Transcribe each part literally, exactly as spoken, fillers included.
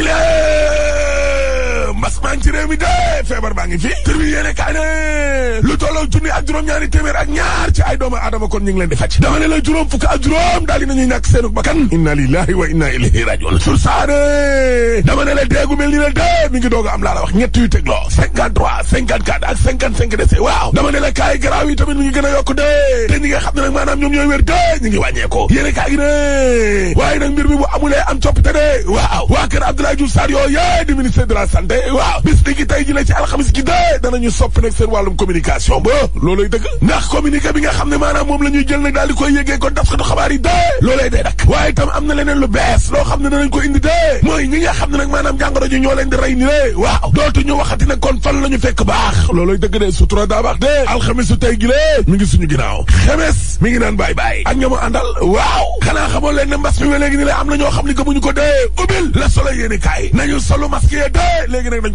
bi le mbas maa ngi ci réew mi de feebar baa ngi fi tur bi yéene kaay ne lu tolloo junni ak juróom-ñaari téeméer ak ñaar ci ay doomu aadama kon ñu ngi leen di faj dama ne la juróom fukk ak juróom daal di nañuy ñàkk seenu bakkan inna lillahi wa inna ilayhi rajiun sur saare dama ne la déegu mel ni la dee mi ngi doog a am laa la wax ñett yu tegloo cinquante-trois cinquante-quatre ak cinquante-cinq décès waaw dama ne la kaay garaaw yi tamit mi ngi gën a yokku de te ñi nga xam ne nag maanaam ñoom ñooy wér de ñu ngi wàññeekoo yéene kaay gi ne waaye nag mbir mi bu amulee am coppite de waaw waa kër Abdoulaye Diouf Sarr yooyee di ministre de la santé waaw bis ni ki tey ji la ci alxamis gi de danañu soppi nag seen wàllum communication ba loolay dëgg ndax communiqué bi nga xam ne maanaam moom la ñuy jël nag daal di koy yëgee kon taskatu xabaar yi de loolay day dak waaye itam am na leneen lu bees loo xam ne danañ ko indi de mooy ñi nga xam ne nag maanaam jàngoro ji ñoo leen di rey ni le waaw dootu ñu waxati nag kon fan la ñu fekk baax loolay dëgg de sutura daa baax de alxamisu tey gi le mi ngi suñu ginnaaw xemes mi ngi naan baay baay ak ñamu àndal waaw xanaa xamoo leen ne mbas mi léegi ni le am na ñoo xam ne gëmuñu ko dee ubil la solo yéene kaay nañu solo masque yee de léegi nag dañ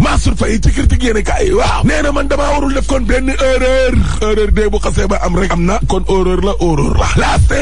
Mansour Faye ci critique yéen kaay waaw nee na man damaa warul def kon benn erreur erreur de bu xasee ba am rek am na kon erreur la erreur la laast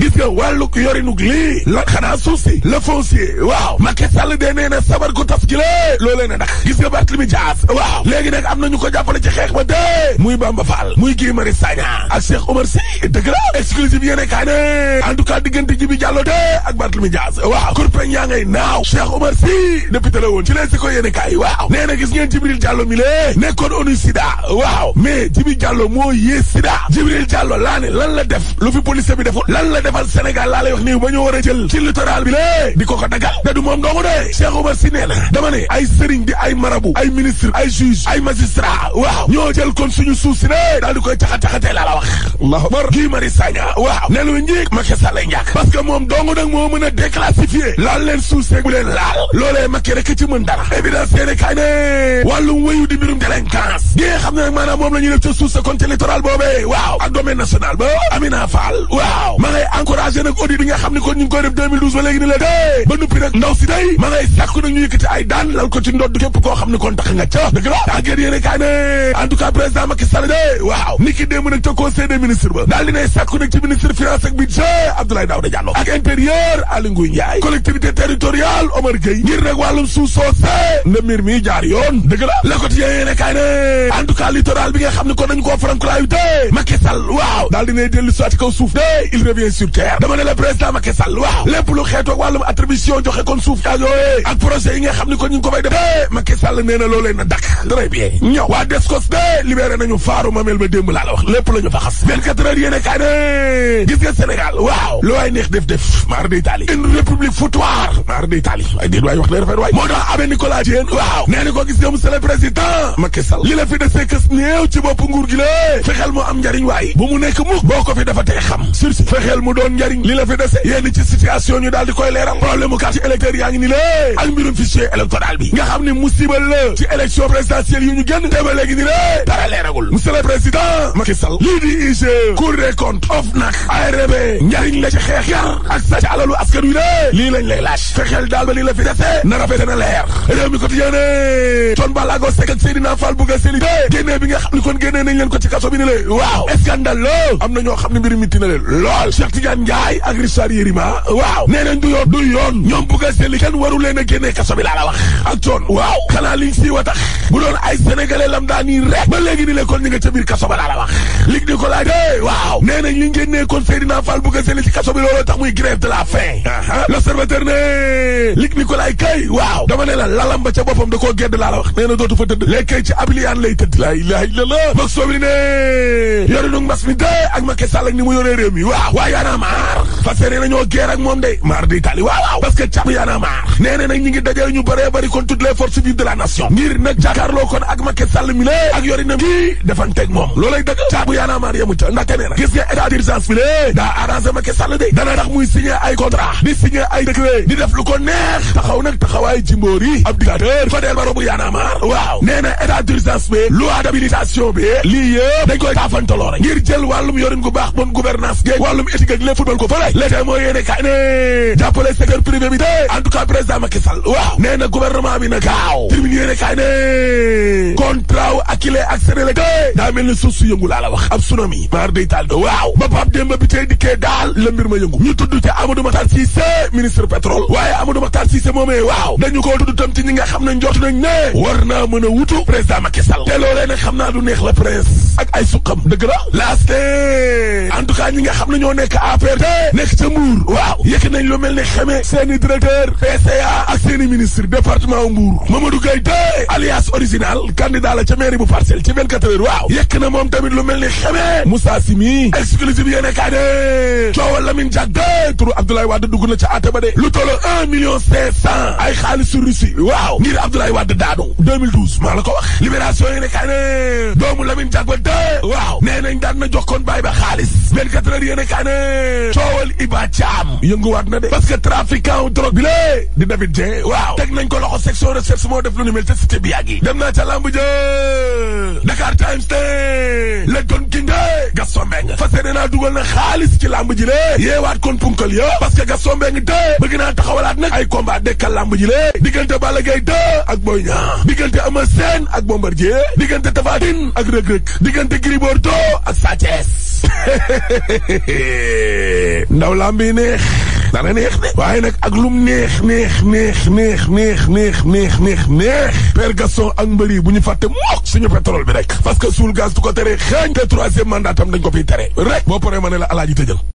gis nga wàlluk yorinug lii la xanaa suuf si le foncier waaw Macky Sall de nee na sabar ko tas gi lee loolee na ndax gis nga Barthélémy Dias waaw léegi nag am nañu ko jàppale ci xeex ba dee muy Bamba Fall muy Guy Marius Sagna ak Cheikh Oumar Sy dëgg la exclusive yéen kaay ne en tout cas diggante Djibi Diallo de ak Barthélémy Dias waaw kurpeñ yaa ngay naaw Cheikh Oumar Sy député la woon ci les si ko yéen kaay waaw nee na gis ngeen Djibril Diallo mi lee nekkoon ONU sida waaw mais Djibril Diallo moo yee sida Djibril Diallo laa ne lan la def lu fi police bi deful lan la defal Sénégal laa lay wax nii ba ñu war a jël ci littoral bi lee di ko ko dagal te du moom doomu de Cheikh Oumar Sy nee na dama ne ay sëriñ di ay marabu ay ministre ay juge ay magistrat waaw ñoo jël kon suñu suuf si ne daal di koy caxa-caxatee laa la wax allahu akbar Guy Marius Sagna waaw ne lu njiig Macky Sall ñàkk parce que moom dong nag moo mën a déclassifier laal leen suuf seeg bu leen laal loolee Macky rek ci mën dara évidence yéene kaay ne wàllum wéyu di mbirum délinquance gi nga xam ne nag maanaam moom la ñuy def ca suuf sa compte littoral boobee waaw ak domaine national ba Amina Fall waaw ma ngay encouragé nag audit bi nga xam ne kon ñu ngi koy def deux mille douze ba léegi ni la dee ba nuppi nag ndaw si day ma ngay sàkku nag ñu yëkkati ay daan lal ko ci ndodd képp koo xam ne kon tax nga ca dëgg la tàggeet yéene kaay ne en tout cas président Macky Sall de waaw ni ki démb nag ca conseil des ministres ba daal dinay sàkku nag ci ministre finance ak budget Abdoulaye Daouda Diallo ak intérieur Aly Ngouille Ndiaye collectivité territoriale Omar Gueye ngir nag wàllum suuf soosee na mbir mi jaar yoon dëgg la la ko tiyee yéene kaay ne en tout cas littoral bi nga xam ne kon dañ koo farankulaayu de Macky Sall waaw daal dinay dellu si kaw suuf de il revient sur terre dama ne la président Macky Sall waaw lépp lu xeetoog wàllum attribution joxe kon suuf yaa yooyee ak projet yi nga xam ne kon ñu ngi ko fay def de Macky Sall nee na loolee na dakk très bien ñëw waa Descos de libéré nañu faaru mamel ba démb laa la wax lépp la ñu fa xas vingt-quatre heures yéene kaay ne gis nga Sénégal waaw lu waay neex def def mar d' Italie une république foutoir mar d' Italie ay déet waay wax lay rafet waay moo tax abe Nicolas Diène waaw nee na ko gis nga monsieur le président Macky Sall li la fi desee kës néew ci bopp nguur gi la fexeel mu am njariñ waay bu mu nekk mukk boo ko fi dafa tey xam surtout fexeel mu doon njariñ li la fi dese yénn ci situation ñu daal di koy leeral problème mu carte électeur yaa ngi ni la ak mbirum fichier électoral bi nga xam ne musiba la ci élection présidentielle yu ñu génn te ba léegi ni la dara leeragul monsieur le président Macky Sall lii di I G Cour des comptes OFNAC A R B njariñ la ci xeex yar ak sa ci alalu askan wi de lii lañ lay laaj fexeel daal ba li la fi dese na rafet na leer réew mi quotidien ne Thione Ballago Seck ak Seydina Fall Bouga Seli de génnee bi nga xam ni kon génnee nañ leen ko ci kaso bi ne lay waaw scandale la am na ñoo xam ne mbir mitti na leen lool Cheikh Tidiane Ndiaye ak Richard Yérima waaw nee nañ du yoon du yoon ñoom Bouga Seli kenn waru leen a génnee kaso bi laa la wax ak Thione waaw xanaa liñ sii wa tax bu doon ay sénégalais lam daa nii rek ba léegi ni leen kon ñi nga ca biir kaso ba laa la wax lig di ko laaj de waaw nee nañ liñ génnee kon Seydina Fall Bouga Seli ci kaso bi looloo tax muy grève de la faim l'observateur ne lig Nicolas kay waaw dama ne la lalam ba ca boppam da koo gedd laa la wax nee na dootu fa tëdd lekkee ci abiliyaan lay tëdd la ilaha illallah bok sobri ne yorinu mbas mi de ak Macky Sall ak ni mu yoree réew mi waaw waaw yaa naa maar fa féré nañoo guerre ak moom de maar di tali waaw waaw parce que càpp yaa naa maar nee na nag ñi ngi dajee ñu bëree bëri kon toutes les forces vives de la nation ngir nag jàkkaarloo kon ak Macky Sall mi la ak yorinam kii defanteeg moom loolay dëgg càpp yaa naa maar yemu ca ndaxte nee na gis nga état d'urgence bi la daa arrangé Macky Sall de dana tax muy signé ay contrat di signé ay décret di def lu ko neex taxaw nag taxawaay jimboor yi ab dictateur Fadel Barro bu Y'en a marre waaw nee na état d'urgence bi loi d'habilitation bi lii yëpp dañ koy taafantaloo rek ngir jël wàllum yorin gu baax bonne gouvernance géeg wàllum éthique ak lépp football ko fële léegi mooy yéene kaay ne jàppale secteur privé bi de en tout cas président Macky Sall waaw nee na gouvernement bi na gaaw termine yéene kaay ne contrat wu Akilee ak Senelec de daa mel ni suuf su yëngu laa la wax ab tsunami maar day taal de waaw ba Pape Demba bi tey dikkee daal la mbir ma yëngu ñu tudd ci Amadou Makhtar Cissé ministre pétrole waaye Amadou Makhtar Cissé moomee waaw dañu ko tudd tam ci ñi nga xam ne njort nañ ne war naa mën a wutu président Macky Sall te loolee nag xam naa du neex la presse ak ay suqam dëgg la laaste en tout cas ñi nga xam ne ñoo nekk A P R nekk ca Mbour waaw yëkk nañ lu mel ne xeme seeni directeur P C A ak seeni ministre département Mbour Mamadou Gueye de alias original candidat la ca mairie bu Parcelles ci vingt-quatre heures waaw yëkk na moom tamit lu mel ne xeme Moussa Simi exclusive yéene kaa de coowal Lamine Diack de turu Abdoulaye Wade dugg na ca àtte ba de lu toll un million cinq cent ay xaalisu Russie waaw ngir Abdoulaye Wade daanu deux mille douze maa la ko wax libération yéene kaa ne doomu Lamine Diack ba de waaw nee nañ daan na jokkoon bàyyi ba xaalis vingt-quatre heures yéene kaa ne coowal Iba Thiam yënguwaat na de parce que trafiquant drogue bi lée di David Dieng waaw teg nañ ko loxo section recherche moo def lu ni mel te cité bi yàgg yi dem naa ca lamb jë Dakar Times te la doon kinde Gaston Mbengue fas yéene naa dugal na xaalis ci lamb ji lée yeewaat kon punkal ya parce que Gaston Mbengue te bëgg naa taxawalaat nag ay combat dekkal lamb ji lée diggante Balla Gaye deux ak Boy Niang diggante Eumeu Sène ak Bombardier diggante Tapha Tine ak Reug Reug diggante Gris Bordeaux ak Sa Thiès ndaw lamb yi neex dana neex de waaye nag ak lum neex neex neex neex neex neex neex neex neex père Gaston ak mbëri bu ñu fàtte mokk suñu pétrole bi rek parce que suul gaz du ko tere xeeñ te troisième mandat tam dañ ko fiy tere rek boo paree ma ne la alaaji tëjal